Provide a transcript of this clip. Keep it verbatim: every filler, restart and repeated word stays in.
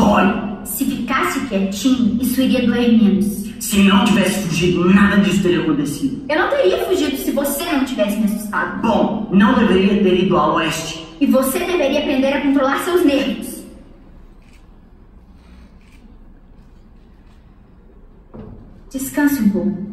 dói. Se ficasse quietinho, isso iria doer menos. Se não tivesse fugido, nada disso teria acontecido. Eu não teria fugido se você não tivesse me assustado. Bom, não deveria ter ido a oeste. E você deveria aprender a controlar seus nervos. Descanse um pouco.